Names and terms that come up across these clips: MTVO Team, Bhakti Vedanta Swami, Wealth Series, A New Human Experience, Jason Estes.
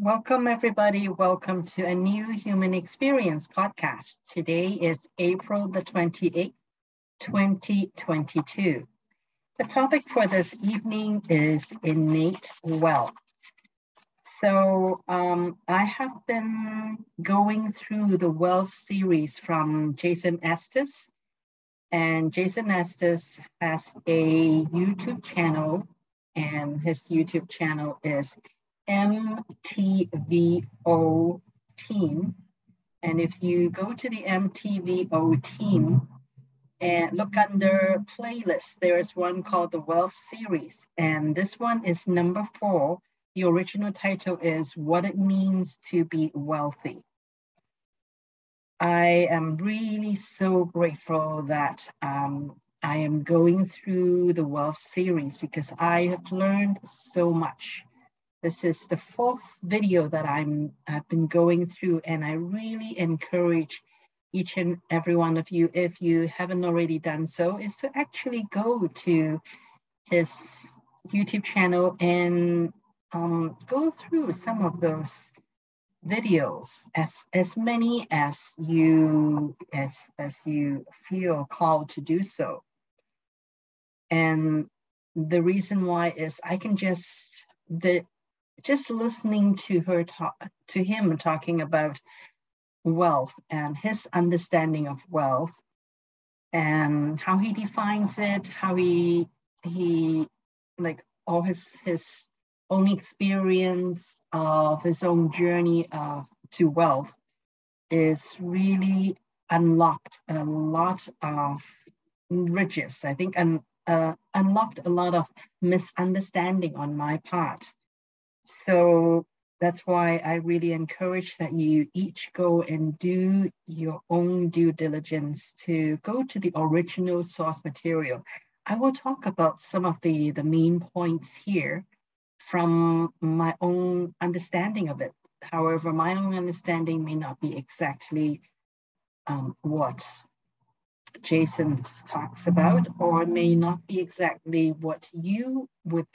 Welcome, everybody. Welcome to A New Human Experience podcast. Today is April the 28th, 2022. The topic for this evening is innate wealth. So I have been going through the Wealth Series from Jason Estes. And Jason Estes has a YouTube channel, and his YouTube channel is MTVO Team. And if you go to the MTVO Team and look under playlists, there is one called the Wealth Series. And this one is number 4. The original title is What It Means to Be Wealthy. I am really so grateful that I am going through the Wealth Series because I have learned so much. This is the 4th video that I've been going through, and I really encourage each and every one of you, if you haven't already done so, is to actually go to his YouTube channel and go through some of those videos, as many as you feel called to do so. And the reason why is I can just listening to her him talking about wealth and his understanding of wealth and how he defines it, how he like all his own experience of his own journey to wealth is really unlocked a lot of riches, I think, and unlocked a lot of misunderstanding on my part. So that's why I really encourage that you each go and do your own due diligence to go to the original source material. I will talk about some of the main points here from my own understanding of it. However, my own understanding may not be exactly what Jason talks about, or may not be exactly what you would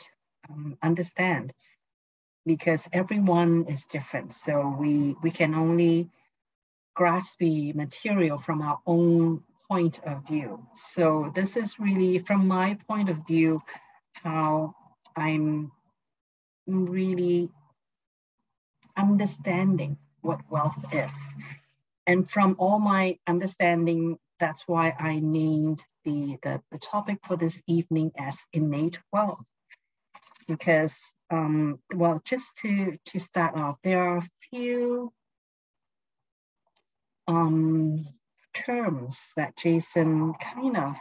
understand, because everyone is different. So we can only grasp the material from our own point of view. So this is really, from my point of view, how I'm really understanding what wealth is. And from all my understanding, that's why I named the topic for this evening as innate wealth. Because well, just to start off, there are a few terms that Jason kind of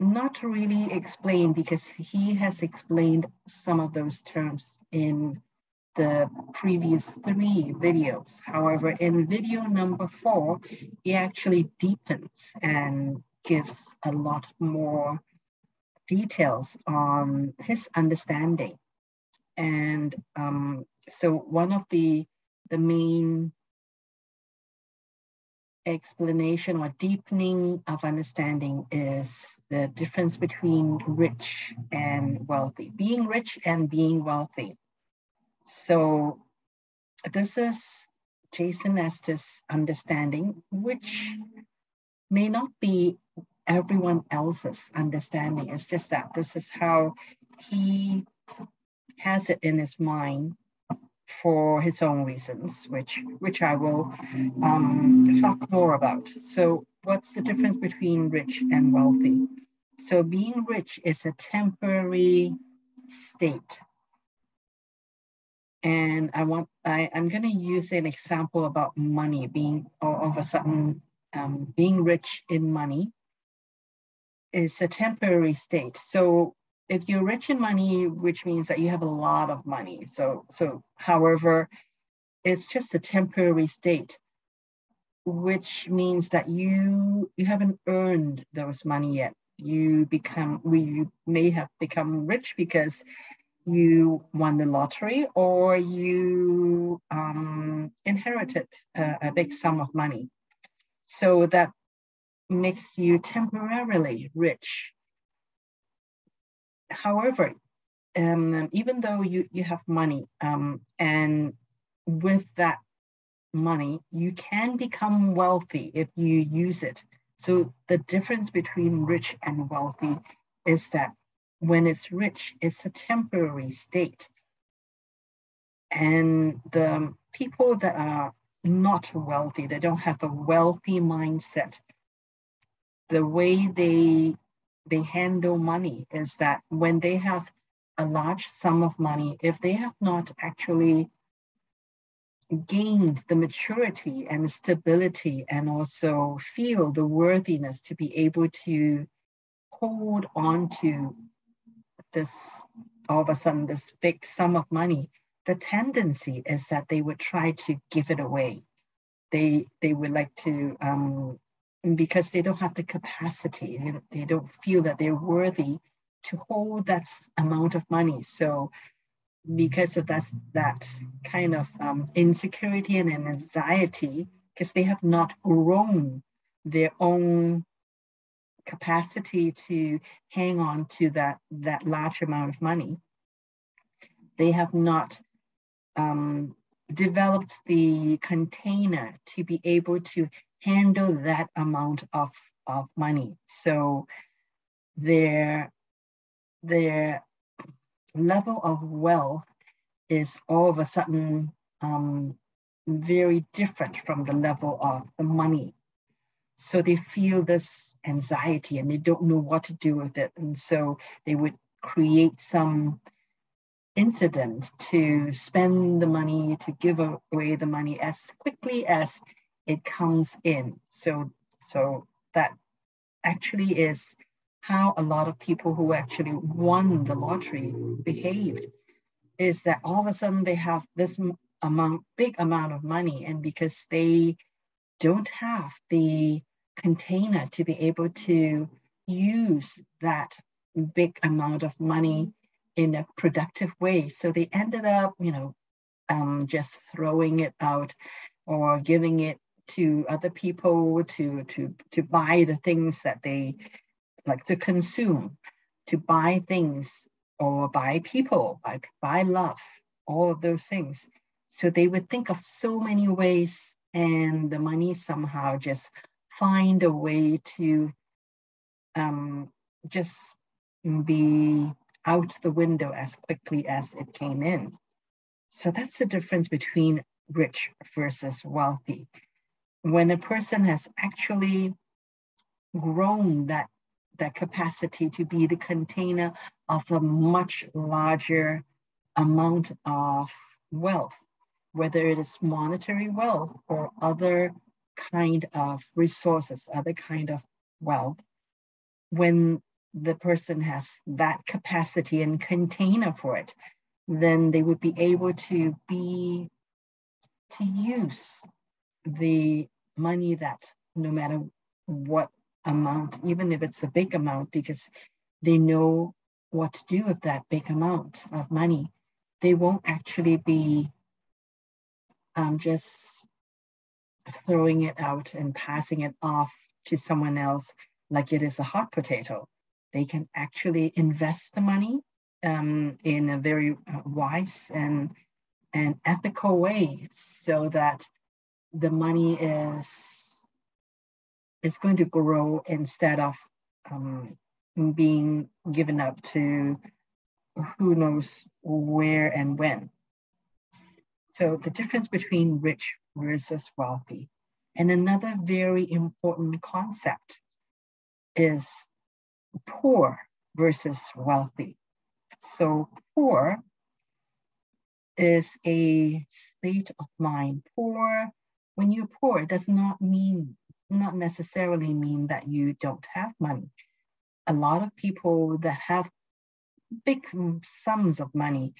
not really explained, because he has explained some of those terms in the previous 3 videos. However, in video number 4, he actually deepens and gives a lot more details on his understanding. And so one of the main explanation or deepening of understanding is the difference between rich and wealthy, being rich and being wealthy. So this is Jason Estes' understanding, which may not be everyone else's understanding. It's just that this is how he has it in his mind for his own reasons, which I will talk more about. So what's the difference between rich and wealthy? So being rich is a temporary state. And I'm gonna use an example about money, being all of a sudden being rich in money. It's a temporary state. So if you're rich in money, which means that you have a lot of money. So however, it's just a temporary state, which means that you haven't earned those money yet. You may have become rich because you won the lottery, or you inherited a big sum of money. So that makes you temporarily rich. However, even though you have money, and with that money, you can become wealthy if you use it. So the difference between rich and wealthy is that when it's rich, it's a temporary state. And the people that are not wealthy, they don't have a wealthy mindset. The way they handle money is that when they have a large sum of money, if they have not actually gained the maturity and stability and also feel the worthiness to be able to hold on to this, all of a sudden, this big sum of money, the tendency is that they would try to give it away. They would like to, because they don't have the capacity, they don't feel that they're worthy to hold that amount of money. So because of that kind of insecurity and anxiety, because they have not grown their own capacity to hang on to that large amount of money, they have not developed the container to be able to handle that amount of money. So their level of wealth is all of a sudden very different from the level of the money. So they feel this anxiety and they don't know what to do with it. And so they would create some incident to spend the money, to give away the money as quickly as it comes in. So that actually is how a lot of people who actually won the lottery behaved, is that all of a sudden they have this big amount of money, and because they don't have the container to be able to use that big amount of money in a productive way, so they ended up, just throwing it out or giving it to other people to buy the things that they like to consume, to buy things or buy people, buy love, all of those things. So they would think of so many ways, and the money somehow just find a way to just be out the window as quickly as it came in. So that's the difference between rich versus wealthy. When a person has actually grown that capacity to be the container of a much larger amount of wealth, whether it is monetary wealth or other kind of resources, other kind of wealth, when the person has that capacity and container for it, then they would be able to use the money, that no matter what amount, even if it's a big amount, because they know what to do with that big amount of money. They won't actually be just throwing it out and passing it off to someone else like it is a hot potato. They can actually invest the money in a very wise and ethical way, so that the money is going to grow instead of being given up to who knows where and when. So the difference between rich versus wealthy. And another very important concept is poor versus wealthy. So poor is a state of mind. Poor, when you're poor, it does not necessarily mean that you don't have money. A lot of people that have big sums of money,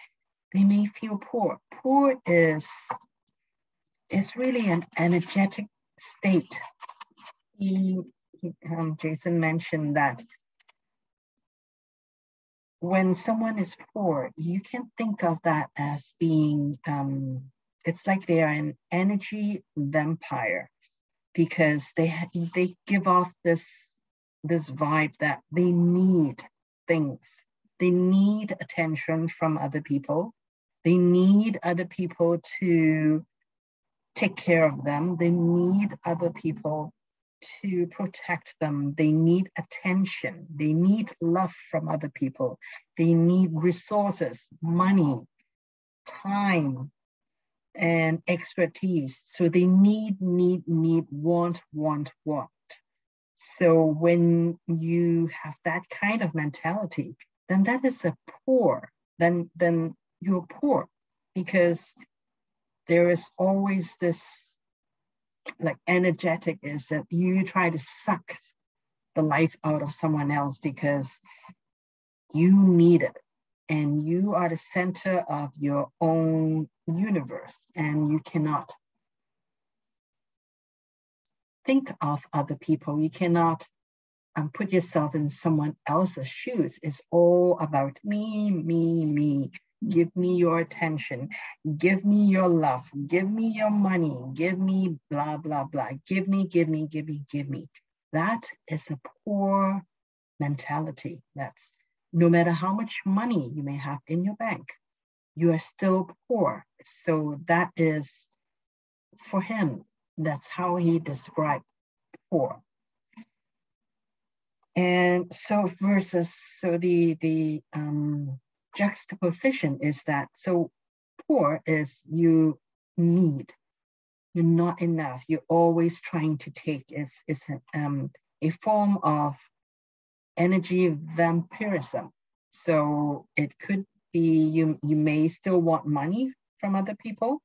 they may feel poor. Poor is really an energetic state. Jason mentioned that when someone is poor, you can think of that as being, it's like they are an energy vampire, because they give off this vibe that they need things. They need attention from other people. They need other people to take care of them. They need other people to protect them. They need attention. They need love from other people. They need resources, money, time, and expertise. So they need, want. So when you have that kind of mentality, then that is a poor, then you're poor, because there is always this like energetic is that you try to suck the life out of someone else because you need it and you are the center of your own universe and you cannot think of other people. You cannot put yourself in someone else's shoes. It's all about me, me, me. Give me your attention. Give me your love. Give me your money. Give me blah, blah, blah. Give me, give me, give me, give me. That is a poor mentality. That's no matter how much money you may have in your bank, you are still poor. So that is for him. That's how he described poor. And so versus, so the juxtaposition is that, so poor is you need, you're not enough, you're always trying to take, is a form of energy vampirism. So it could be you may still want money from other people,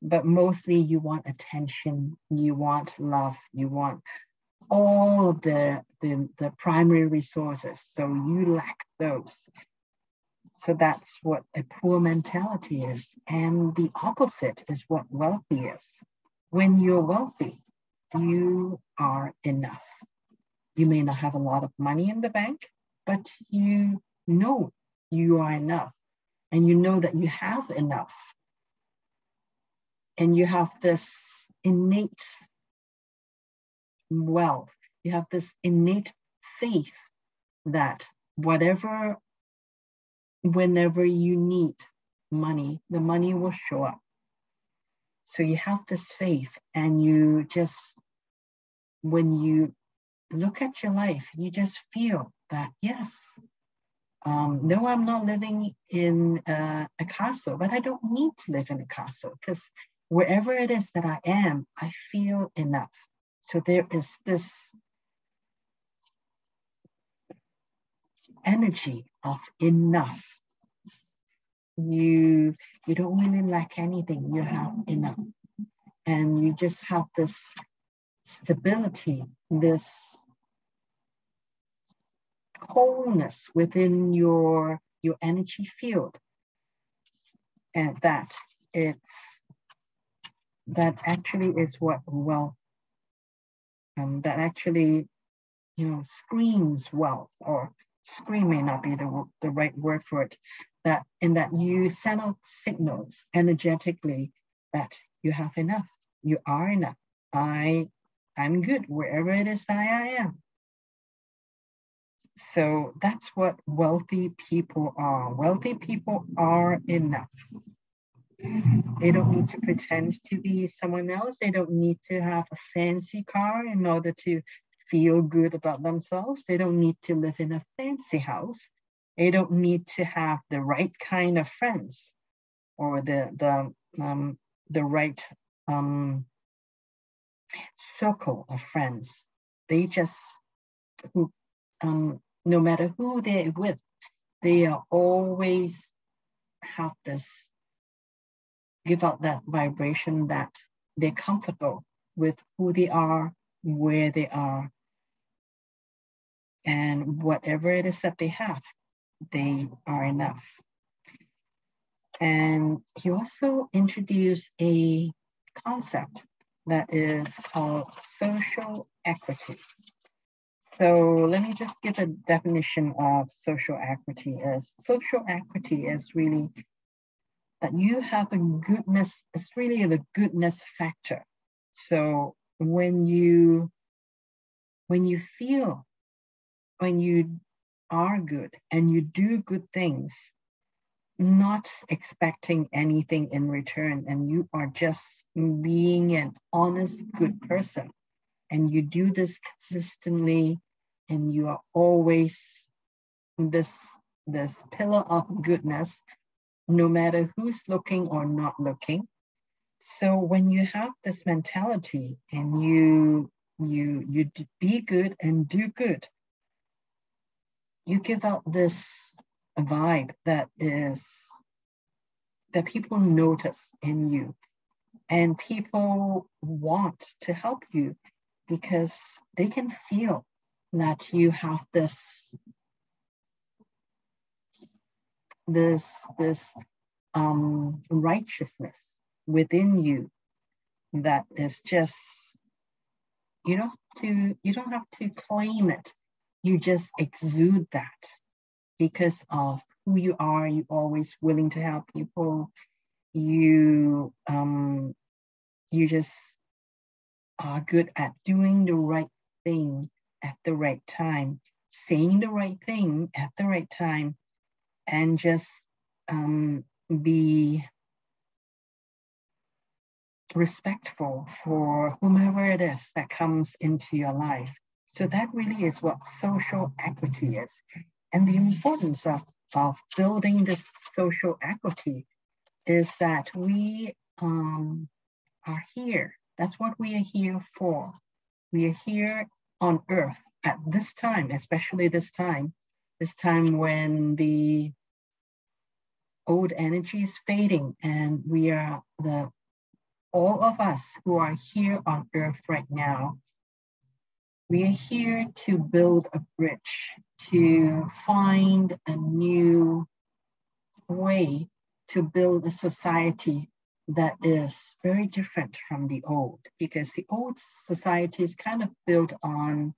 but mostly you want attention, you want love, you want all of the primary resources, so you lack those. So that's what a poor mentality is. And the opposite is what wealthy is. When you're wealthy, you are enough. You may not have a lot of money in the bank, but you know you are enough. And you know that you have enough. And you have this innate wealth. You have this innate faith that whatever, whenever you need money, the money will show up. So you have this faith, and you just, when you look at your life, you just feel that, yes, no, I'm not living in a castle, but I don't need to live in a castle because wherever it is that I am, I feel enough. So there is this energy of enough. You don't really lack anything, you have enough. And you just have this stability, this wholeness within your energy field. And that actually is what wealth, that actually, you know, screams wealth, or scream may not be the right word for it, that in that you send out signals energetically that you have enough, you are enough. I'm good wherever it is that I am. So that's what wealthy people are. Wealthy people are enough. They don't need to pretend to be someone else. They don't need to have a fancy car in order to feel good about themselves. They don't need to live in a fancy house. They don't need to have the right kind of friends or the right circle of friends. They just, no matter who they're with, they are always have this, give out that vibration that they're comfortable with who they are, where they are, and whatever it is that they have, they are enough. And he also introduced a concept that is called social equity. So let me just give a definition of social equity. As social equity is really that you have a goodness, it's really a goodness factor. So when you feel, when you are good and you do good things, not expecting anything in return, and you are just being an honest, good person, and you do this consistently, and you are always this pillar of goodness, no matter who's looking or not looking. So when you have this mentality and you be good and do good, you give out this vibe that people notice in you, and people want to help you because they can feel that you have this righteousness within you that is just, you don't have to claim it. You just exude that because of who you are. You're always willing to help people. You just are good at doing the right thing at the right time, saying the right thing at the right time, and just be respectful for whomever it is that comes into your life. So that really is what social equity is. And the importance of building this social equity is that we are here. That's what we are here for. We are here on earth at this time, especially this time when the old energy is fading, and we are all of us who are here on earth right now. We are here to build a bridge, to find a new way to build a society that is very different from the old, because the old society is kind of built on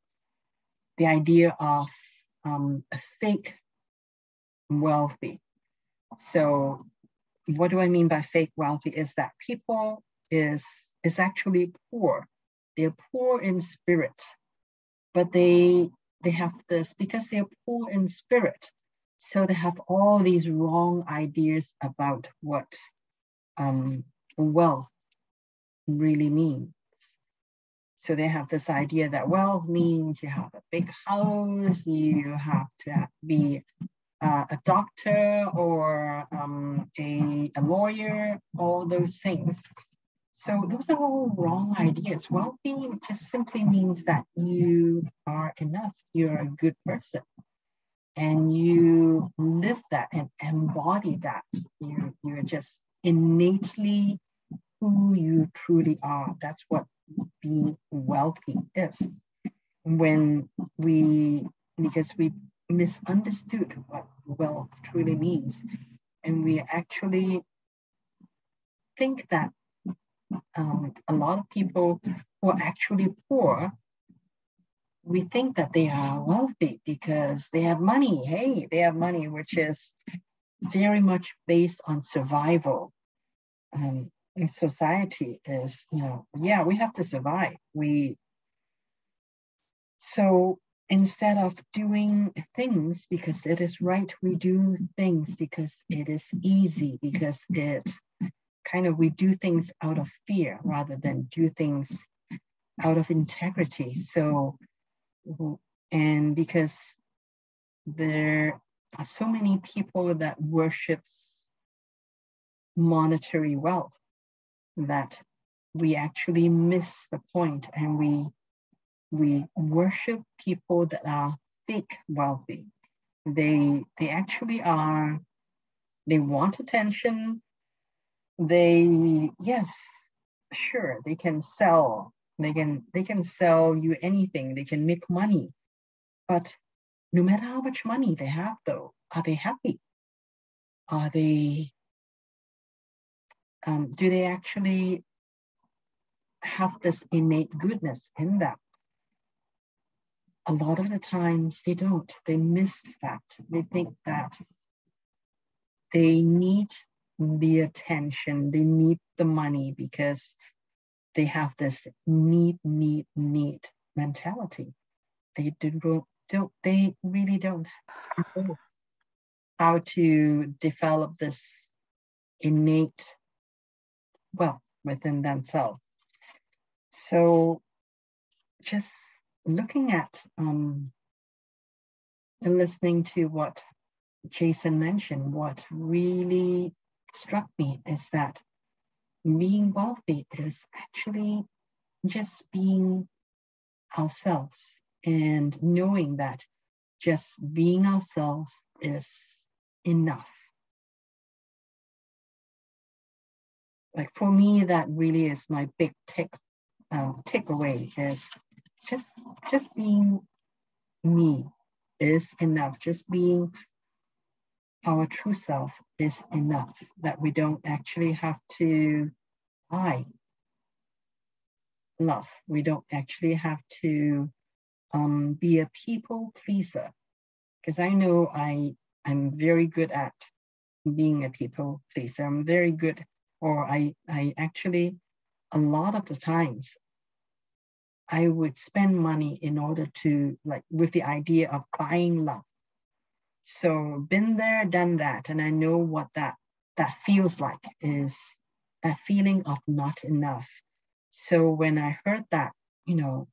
the idea of a fake wealthy. So what do I mean by fake wealthy is that people is actually poor. They're poor in spirit. But they have this, because they're poor in spirit, so they have all these wrong ideas about what wealth really means. So they have this idea that wealth means you have a big house, you have to be a doctor or a lawyer, all those things. So those are all wrong ideas. Wealthy just simply means that you are enough, you're a good person, and you live that and embody that. You're just innately who you truly are. That's what being wealthy is. Because we misunderstood what wealth truly means, and we actually think that a lot of people who are actually poor, we think that they are wealthy because they have money. Hey, they have money, which is very much based on survival. Society is, yeah, we have to survive. So instead of doing things because it is right, we do things because it is easy, because we do things out of fear rather than do things out of integrity. So, and because there are so many people that worships monetary wealth, that we actually miss the point, and we worship people that are fake wealthy. They actually are, they want attention. They can sell. They can sell you anything. They can make money, but no matter how much money they have, though, are they happy? Are they? Do they actually have this innate goodness in them? A lot of the times they don't. They miss that. They think that they need the attention, they need the money because they have this need mentality. They do they really don't know how to develop this innate wealth within themselves. So just looking at and listening to what Jason mentioned, what really struck me is that being wealthy is actually just being ourselves and knowing that just being ourselves is enough. Like for me, that really is my big takeaway is just being me is enough. Just being our true self is enough, that we don't actually have to buy love. We don't actually have to be a people pleaser, because I know I'm very good at being a people pleaser. I'm very good, or I actually, a lot of the times, I would spend money in order to, like, with the idea of buying love. So been there, done that, and I know what that feels like, is that feeling of not enough. So when I heard that, you know,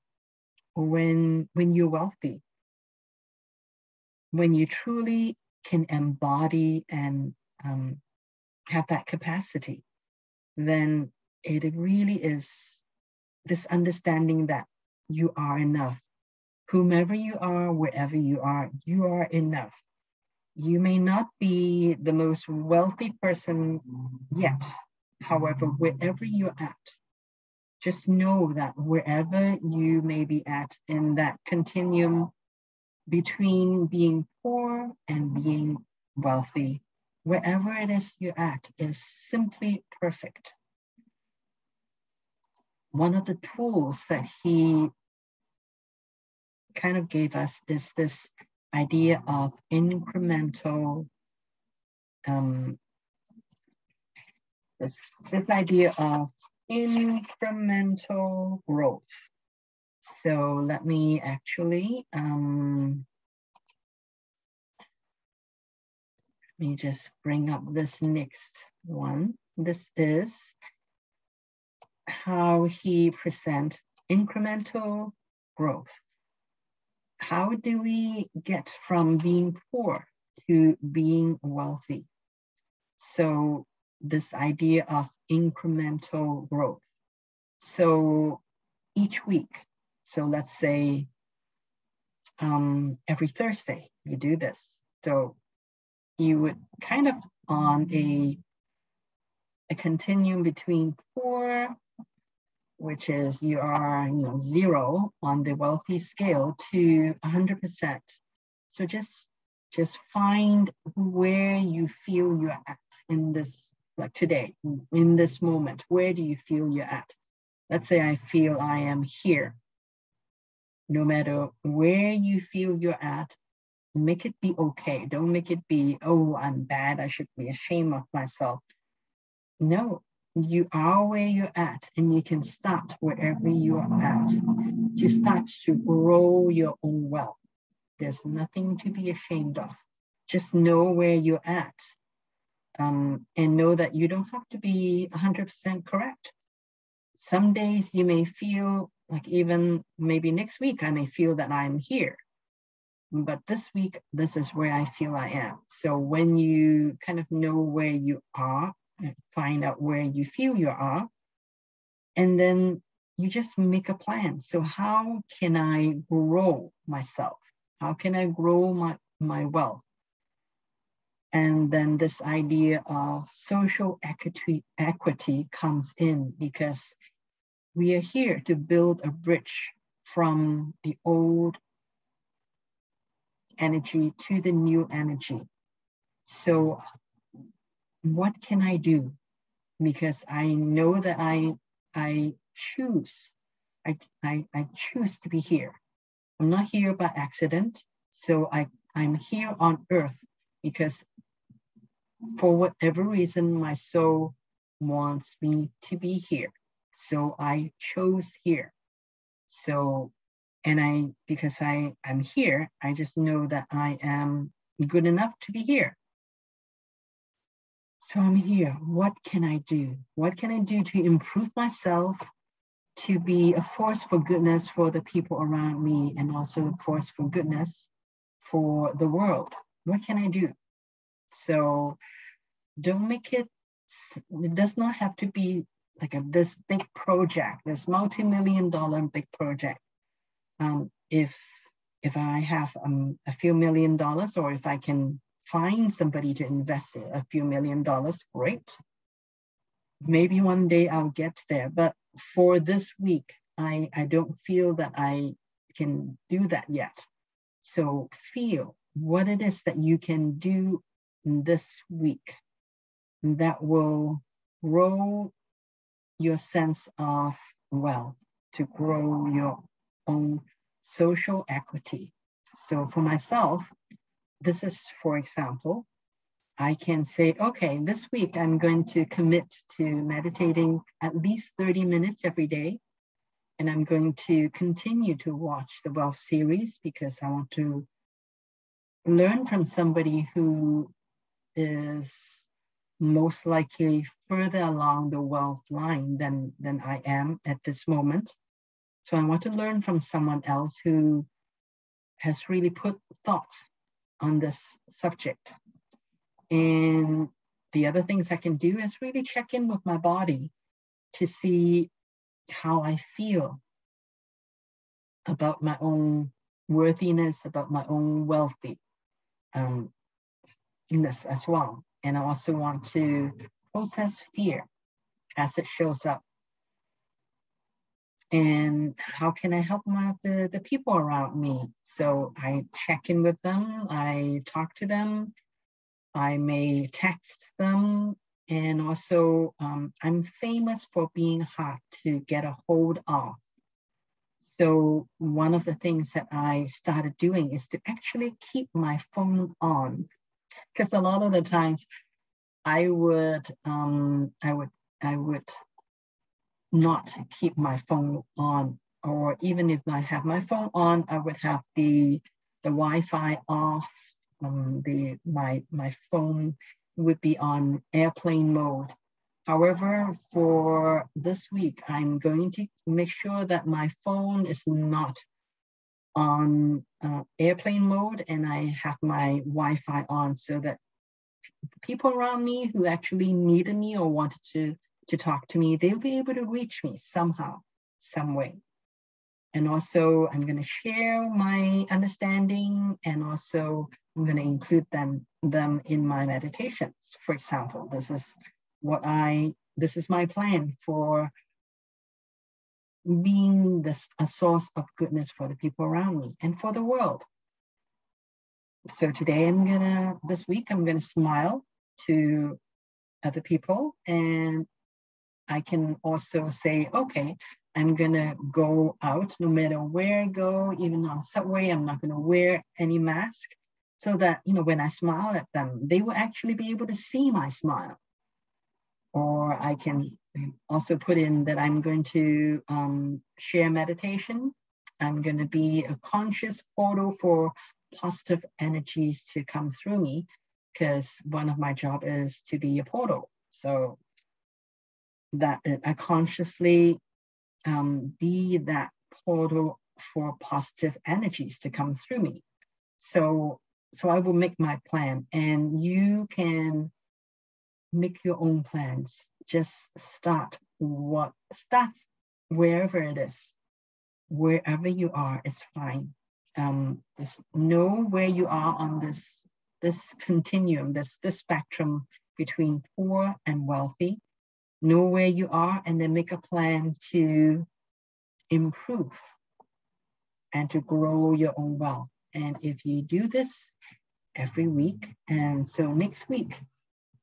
when you're wealthy, when you truly can embody and have that capacity, then it really is this understanding that you are enough. Whomever you are, wherever you are enough. You may not be the most wealthy person yet. However, wherever you're at, just know that wherever you may be at in that continuum between being poor and being wealthy, wherever it is you're at is simply perfect. One of the tools that he kind of gave us is this idea of incremental, this idea of incremental growth. So let me actually, let me just bring up this next one. This is how he presents incremental growth. How do we get from being poor to being wealthy? So this idea of incremental growth. So each week, so let's say every Thursday you do this. So you would kind of on a continuum between poor, which is you are, you know, zero on the wealthy scale, to 100%. So just find where you feel you're at in this, like today, in this moment, where do you feel you're at? Let's say I feel I am here. No matter where you feel you're at, make it be okay. Don't make it be, oh, I'm bad, I should be ashamed of myself. No. You are where you're at, and you can start wherever you are at. You start to grow your own wealth. There's nothing to be ashamed of. Just know where you're at, and know that you don't have to be 100% correct. Some days you may feel like, even maybe next week, I may feel that I'm here. But this week, this is where I feel I am. So when you kind of know where you are, find out where you feel you are, and then you just make a plan. So how can I grow myself? How can I grow my wealth? And then this idea of social equity comes in, because we are here to build a bridge from the old energy to the new energy. So what can I do? Because I know that I choose to be here. I'm not here by accident. So I'm here on earth because for whatever reason, my soul wants me to be here. So I chose here. So And because I'm here, I just know that I am good enough to be here. So I'm here. What can I do? What can I do to improve myself, to be a force for goodness for the people around me, and also a force for goodness for the world? What can I do? So don't make it, it does not have to be like this big project, this multi-million-dollar big project. If I have a few million dollars, or if I can find somebody to invest a few million dollars, great. Maybe one day I'll get there. But for this week, I don't feel that I can do that yet. So feel what it is that you can do this week that will grow your sense of wealth, to grow your own social equity. So for myself, this is, for example, I can say, okay, this week I'm going to commit to meditating at least 30 minutes every day. And I'm going to continue to watch the Wealth Series because I want to learn from somebody who is most likely further along the wealth line than I am at this moment. So I want to learn from someone else who has really put thought on this subject. And the other things I can do is really check in with my body to see how I feel about my own worthiness, about my own wealthiness as well. And I also want to process fear as it shows up. And how can I help the people around me? So I check in with them, I talk to them, I may text them. And also I'm famous for being hard to get a hold of. So one of the things that I started doing is to actually keep my phone on, because a lot of the times I would not keep my phone on, or even if I have my phone on, I would have the Wi-Fi off. My phone would be on airplane mode. However, for this week, I'm going to make sure that my phone is not on airplane mode, and I have my Wi-Fi on so that people around me who actually needed me or wanted to talk to me, they'll be able to reach me somehow, some way. And also I'm going to share my understanding, and also I'm going to include them in my meditations. For example, this is my plan for being a source of goodness for the people around me and for the world. So today this week I'm going to smile to other people, and I can also say, okay, I'm going to go out no matter where I go, even on subway, I'm not going to wear any mask, so that, when I smile at them, they will actually be able to see my smile. Or I can also put in that I'm going to share meditation. I'm going to be a conscious portal for positive energies to come through me, because one of my job is to be a portal. So that I consciously be that portal for positive energies to come through me. So I will make my plan, and you can make your own plans. Just start wherever it is. Wherever you are is fine. Just know where you are on this continuum, this spectrum between poor and wealthy. Know where you are, and then make a plan to improve and to grow your own wealth. And if you do this every week, and so next week,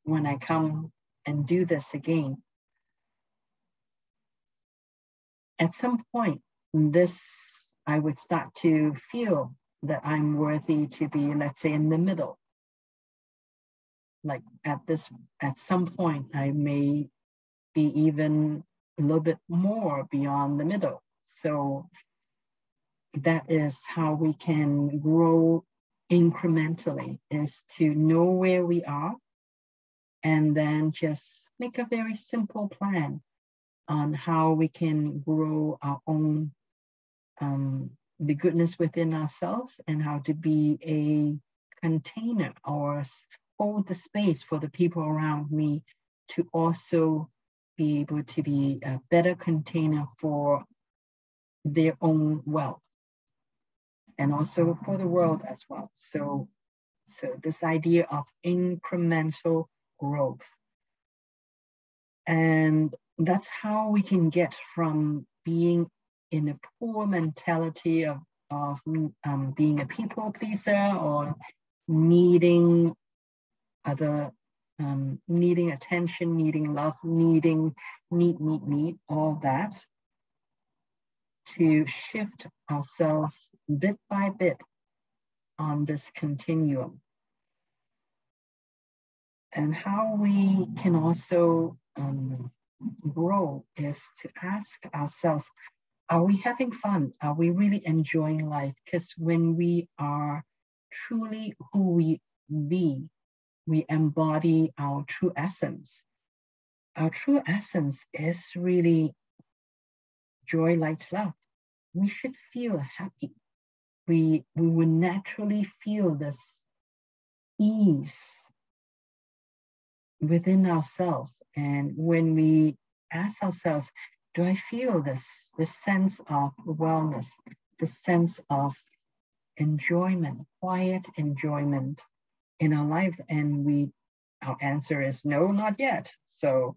when I come and do this again, at some point, I would start to feel that I'm worthy to be, let's say, in the middle. Like at some point, I may be even a little bit more beyond the middle. So that is how we can grow incrementally, is to know where we are and then just make a very simple plan on how we can grow our own, the goodness within ourselves, and how to be a container or hold the space for the people around me to also be able to be a better container for their own wealth and also for the world as well. So this idea of incremental growth. And that's how we can get from being in a poor mentality of being a people pleaser or needing other, needing attention, needing love, need, all that, to shift ourselves bit by bit on this continuum. And how we can also grow is to ask ourselves, are we having fun? Are we really enjoying life? Because when we are truly who we embody our true essence. Our true essence is really joy, light, love. We should feel happy. We will naturally feel this ease within ourselves. And when we ask ourselves, do I feel this sense of wellness, the sense of enjoyment, quiet enjoyment in our life? And our answer is no, not yet. So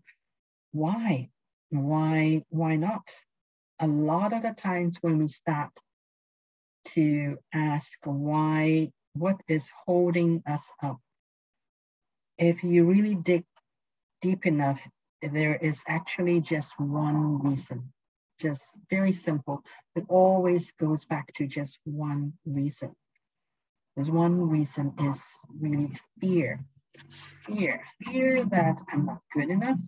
why? Why not? A lot of the times when we start to ask why, what is holding us up? If you really dig deep enough, there is actually just one reason, just very simple. It always goes back to just one reason. There's one reason is really fear. Fear that I'm not good enough.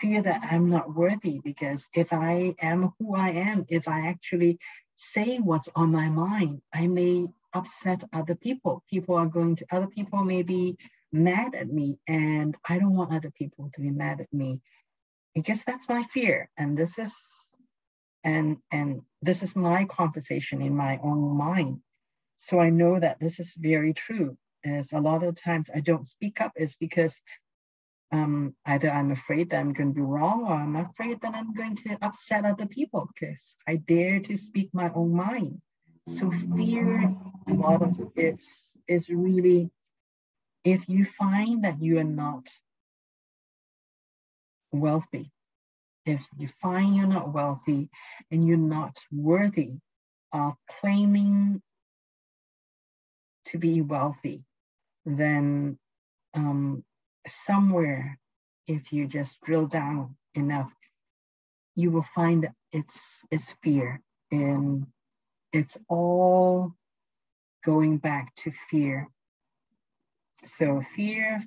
Fear that I'm not worthy, because if I am who I am, if I actually say what's on my mind, I may upset other people. Other people may be mad at me, and I don't want other people to be mad at me. I guess that's my fear. And this is my conversation in my own mind. So I know that this is very true. As a lot of times I don't speak up is because either I'm afraid that I'm going to be wrong, or I'm afraid that I'm going to upset other people because I dare to speak my own mind. So fear, a lot of it is really, if you find that you are not wealthy, if you find you're not wealthy and you're not worthy of claiming to be wealthy, then somewhere, if you just drill down enough, you will find that it's fear, and it's all going back to fear. So fear.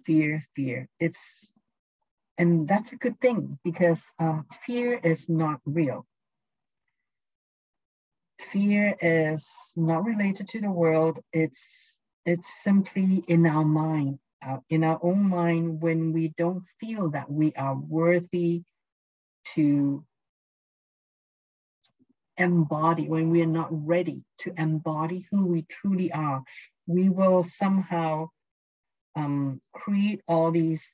And that's a good thing, because fear is not real. Fear is not related to the world. It's simply in our mind. In our own mind, when we don't feel that we are worthy to embody, when we are not ready to embody who we truly are, we will somehow create all these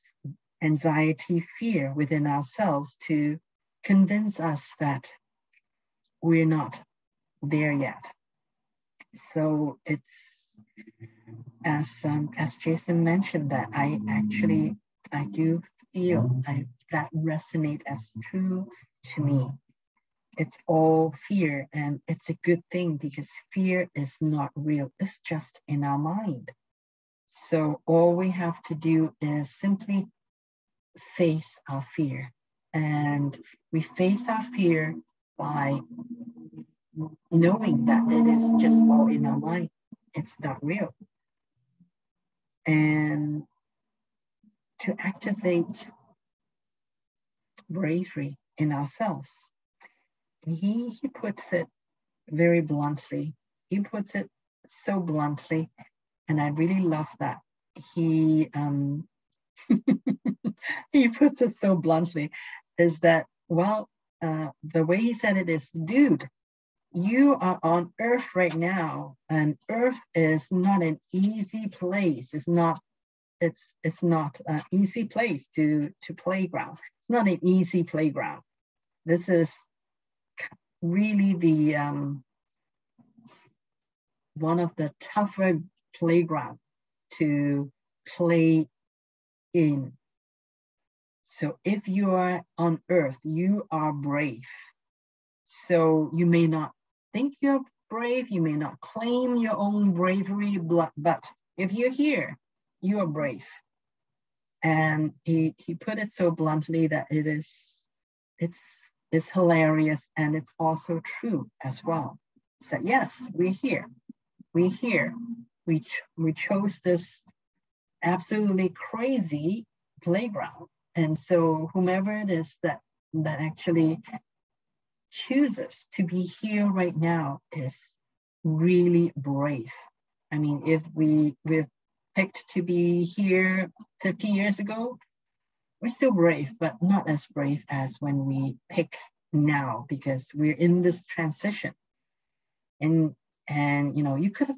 anxiety, fear within ourselves to convince us that we're not there yet. So it's, as Jason mentioned, that I do feel that resonate as true to me. It's all fear, and it's a good thing, because fear is not real. It's just in our mind. So all we have to do is simply face our fear, and we face our fear by knowing that it is just all in our mind. It's not real. And to activate bravery in ourselves. He puts it very bluntly. He puts it so bluntly, and I really love that. He puts it so bluntly, is that, well, the way he said it is, dude, you are on Earth right now, and Earth is not an easy place. It's not an easy place to playground. It's not an easy playground. This is really the one of the tougher playground to play in. So if you are on Earth, you are brave. So you may not think you're brave, you may not claim your own bravery, but if you're here, you are brave. And he put it so bluntly that it's hilarious, and it's also true as well. So yes, we're here. We chose this absolutely crazy playground. And so whomever it is that actually chooses to be here right now is really brave. I mean, if we're picked to be here 50 years ago, we're still brave, but not as brave as when we pick now, because we're in this transition. And you could have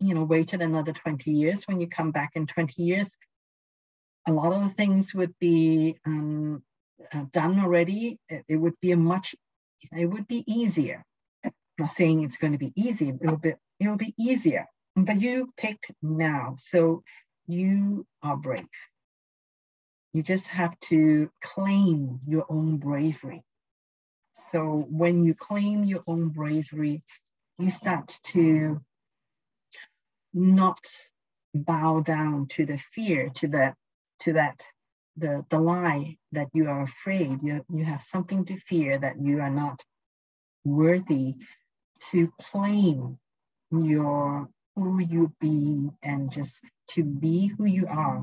waited another 20 years. When you come back in 20 years, a lot of the things would be done already. It would be easier. I'm not saying it's going to be easy. It'll be easier. But you pick now, so you are brave. You just have to claim your own bravery. So when you claim your own bravery, you start to not bow down to the fear, to the lie that you are afraid, you have something to fear, that you are not worthy to claim who you being, and just to be who you are.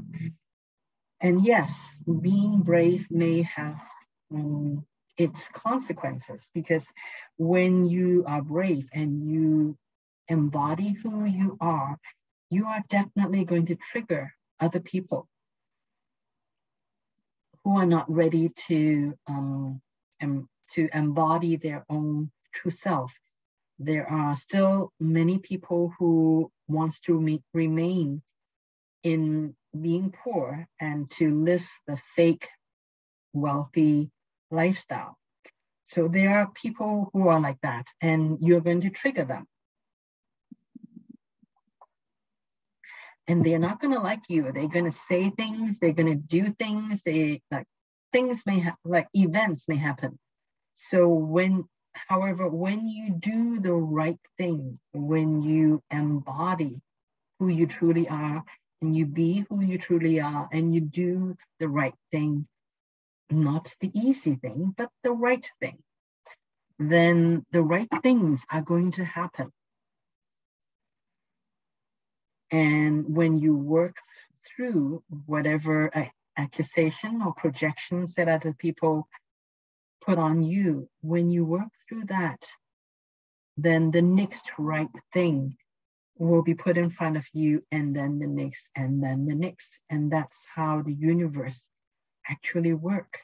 And yes, being brave may have its consequences, because when you are brave and you embody who you are definitely going to trigger other people who are not ready to embody their own true self. There are still many people who wants to remain in being poor and to live the fake wealthy lifestyle. So there are people who are like that, and you're going to trigger them. And they're not going to like you. They're going to say things. They're going to do things. Events may happen. So however, when you do the right thing, when you embody who you truly are, and you be who you truly are, and you do the right thing, not the easy thing, but the right thing, then the right things are going to happen. And when you work through whatever accusation or projections that other people put on you, when you work through that, then the next right thing will be put in front of you, and then the next, and then the next. And that's how the universe actually works,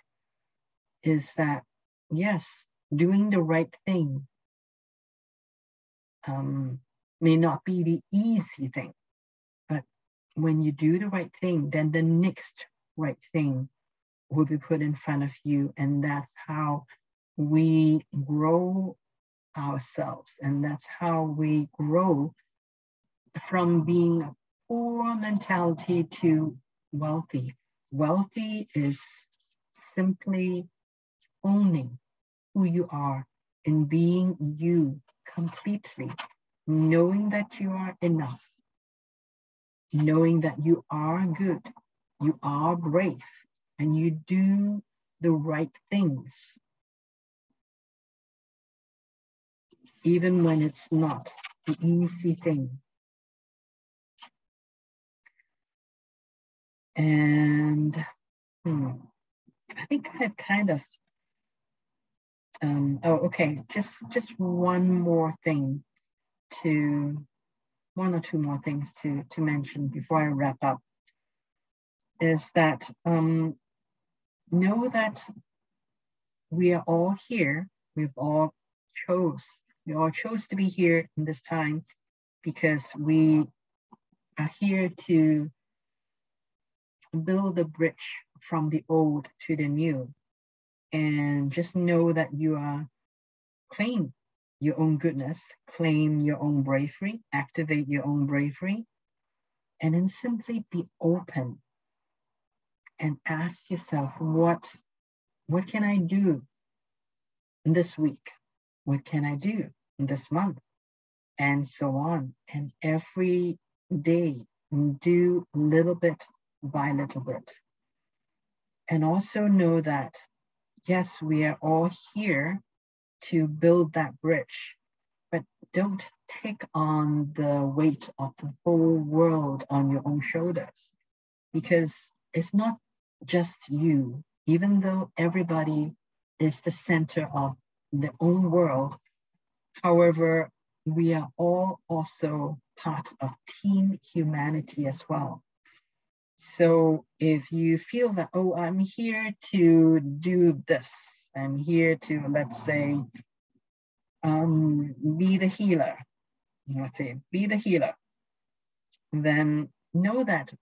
is that, yes, doing the right thing may not be the easy thing. When you do the right thing, then the next right thing will be put in front of you. And that's how we grow ourselves. And that's how we grow from being a poor mentality to wealthy. Wealthy is simply owning who you are and being you completely, knowing that you are enough, knowing that you are good, you are brave, and you do the right things, even when it's not the easy thing. And I think I've kind of Just one or two more things to mention before I wrap up, is that know that we are all here. We all chose to be here in this time because we are here to build a bridge from the old to the new. And just know that claim your own goodness, claim your own bravery, activate your own bravery, and then simply be open and ask yourself, what can I do this week? What can I do this month? And so on. And every day, do little bit by little bit. And also know that yes, we are all here to build that bridge, but don't take on the weight of the whole world on your own shoulders, because it's not just you. Even though everybody is the center of their own world, however, we are all also part of team humanity as well. So if you feel that, oh, I'm here to do this, I'm here to, let's say, be the healer, then know that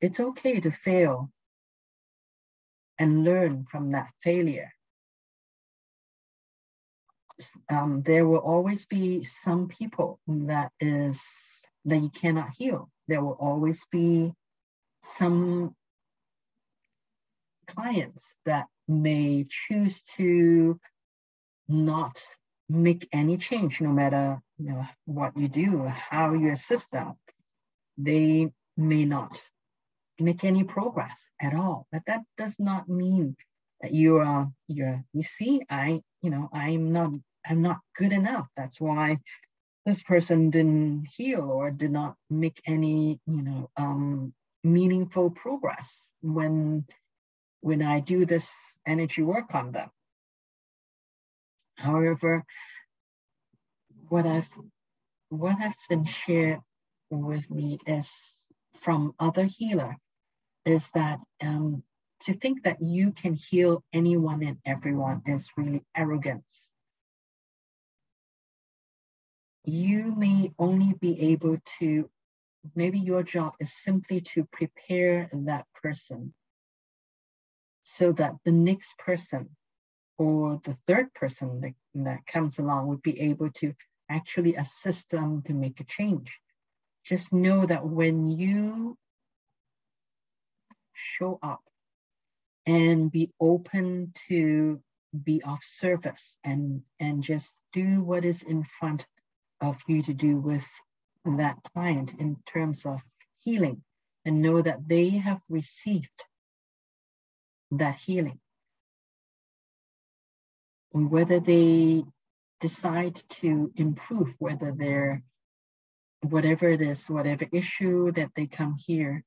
it's okay to fail and learn from that failure. There will always be some people that you cannot heal. There will always be some clients that may choose to not make any change, no matter what you do or how you assist them. They may not make any progress at all. But that does not mean that I'm not good enough. That's why this person didn't heal or did not make any, meaningful progress when I do this energy work on them. However, what has been shared with me is from other healer is that to think that you can heal anyone and everyone is really arrogance. You may only be able to, maybe your job is simply to prepare that person so that the next person or the third person that comes along would be able to actually assist them to make a change. Just know that when you show up and be open to be of service and just do what is in front of you to do with that client in terms of healing, and know that they have received that healing. And whether they decide to improve, whatever issue that they come here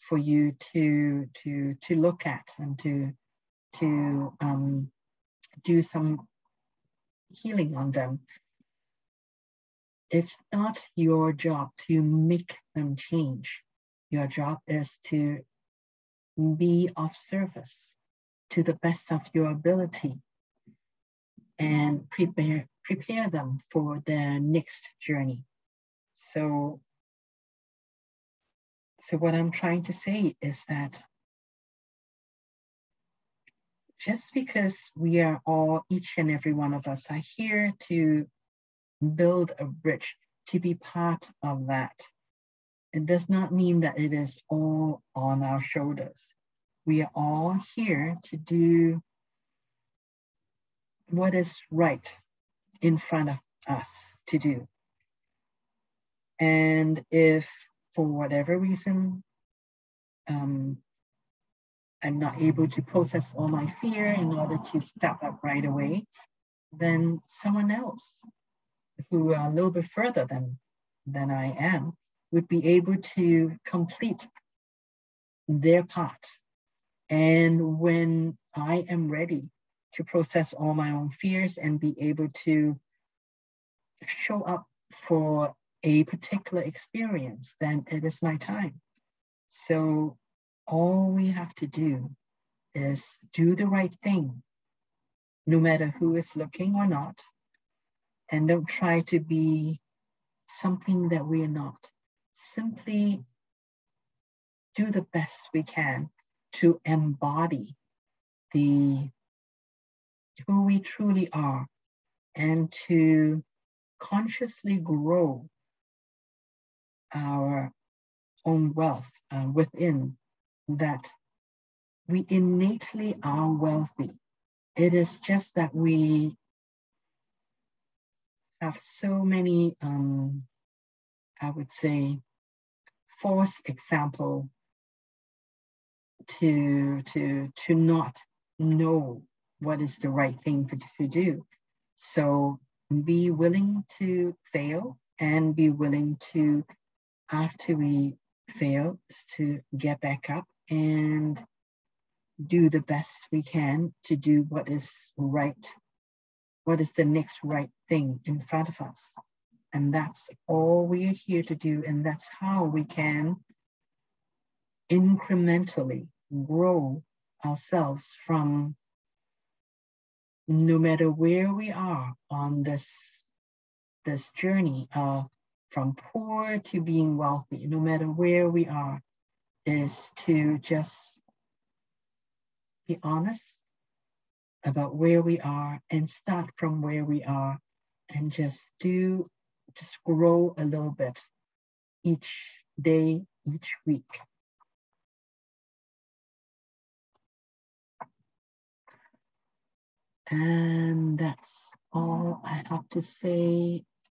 for you to look at and to do some healing on them. It's not your job to make them change. Your job is to be of service to the best of your ability and prepare them for their next journey. So what I'm trying to say is that just because we are all, each and every one of us are here to build a bridge, to be part of that. It does not mean that it is all on our shoulders. We are all here to do what is right in front of us to do. And if for whatever reason, I'm not able to process all my fear in order to step up right away, then someone else who are a little bit further than I am would be able to complete their part And when I am ready to process all my own fears and be able to show up for a particular experience, then it is my time. So all we have to do is do the right thing, no matter who is looking or not, and don't try to be something that we are not. Simply do the best we can to embody who we truly are, and to consciously grow our own wealth within that. We innately are wealthy. It is just that we have so many, I would say, false example to not know what is the right thing to do. So be willing to fail, and be willing to, after we fail, to get back up and do the best we can to do what is right, what is the next right thing in front of us. And that's all we are here to do. And that's how we can incrementally grow ourselves from, no matter where we are on this journey of from poor to being wealthy, no matter where we are, is to just be honest about where we are and start from where we are, and just grow a little bit each day, each week. And that's all I have to say